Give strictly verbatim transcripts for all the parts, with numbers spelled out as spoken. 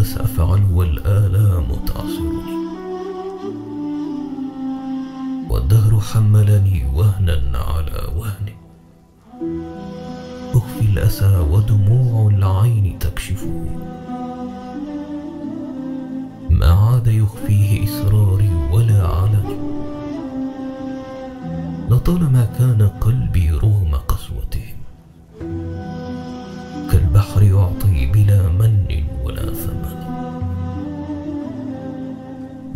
أتسافعا والآلام تعصرني، والدهر حملني وهنا على وهن. أخفي الأسى ودموع العين تكشفني، ما عاد يخفيه إصراري ولا علني. لطالما كان قلبي رغم قسوتهم كالبحر يعطي بلا من ولا ثمن.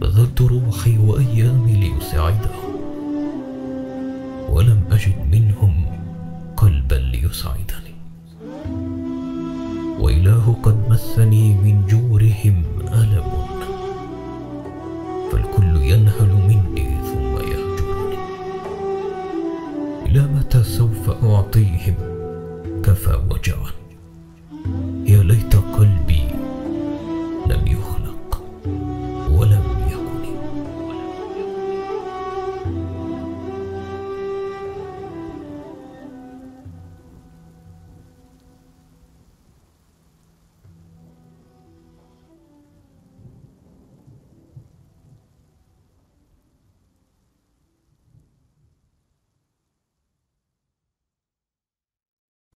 بذلت روحي وأيامي ليسعدهم، ولم أجد منهم قلبا ليسعدني. وإله قد مسني من جورهم ألم، فالكل ينهل مني ثم يهجرني. إلى متى سوف أعطيهم كفى وجعا؟